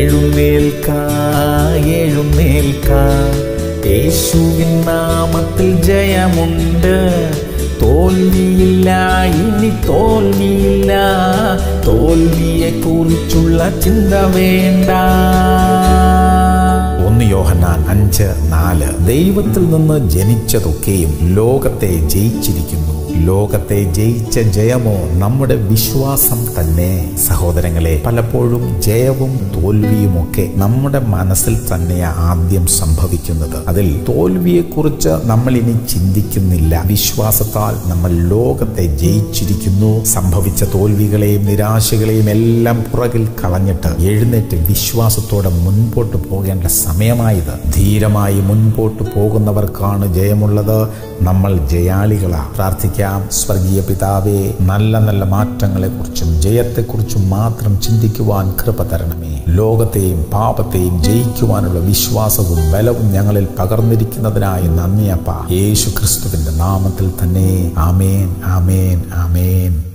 எழுமேல்கா இயேசுவின் நாமத்தில் ஜெயமுண்டு തോൽവിയില്ല ഇനി തോൽവിയില്ല തോൽവിയെ കുറിച്ചുള്ള ചിന്ത വേണ്ട 1 യോഹന്നാൻ 5:4 ദൈവത്തിൽ നിന്ന് ജനിച്ചതൊക്കെയും ലോകത്തെ ജയിച്ചിരിക്കുന്നു. ലോകത്തെ ജയിച്ച ജയമോ നമ്മുടെ വിശ്വാസം തന്നെ. സഹോദരങ്ങളെ, പലപ്പോഴും ജയവും തോൽവിയുമൊക്കെ നമ്മുടെ മനസ്സിൽ തന്നെയാ ആദ്യം സംഭവിക്കുന്നത്. അതിൽ തോൽവിയെക്കുറിച്ച് നമ്മൾ ഇനി ചിന്തിക്കുന്നില്ല. വിശ്വാസത്താൽ നമ്മൾ ലോകത്തെ ജയിച്ചിരിക്കുന്നു. സംഭവിച്ച തോൽവികളെയും നിരാശകളെയും എല്ലാം പുറകിൽ കളഞ്ഞിട്ട് എഴുന്നേറ്റ് വിശ്വാസത്തോടെ മുൻപോട്ട് പോകേണ്ട സമയമായത്. ധീരമായി മുൻപോട്ട് പോകുന്നവർക്കാണ് ജയമുള്ളത്. നമ്മൾ ജയാളികളാണ്. പ്രാർത്ഥിക്കാം. സ്വർഗീയ പിതാവേ, നല്ല നല്ല മാറ്റങ്ങളെക്കുറിച്ചും ജയത്തെക്കുറിച്ചും മാത്രം ചിന്തിക്കുവാൻ കൃപ തരണമേ. ലോകത്തെയും പാപത്തെയും ജയിക്കുവാനുള്ള വിശ്വാസവും ബലവും ഞങ്ങളിൽ പകർന്നിരിക്കുന്നതിനായി നന്ദി അപ്പാ. യേശു ക്രിസ്തുവിന്റെ നാമത്തിൽ തന്നെ ആമേൻ, ആമേൻ, ആമേൻ.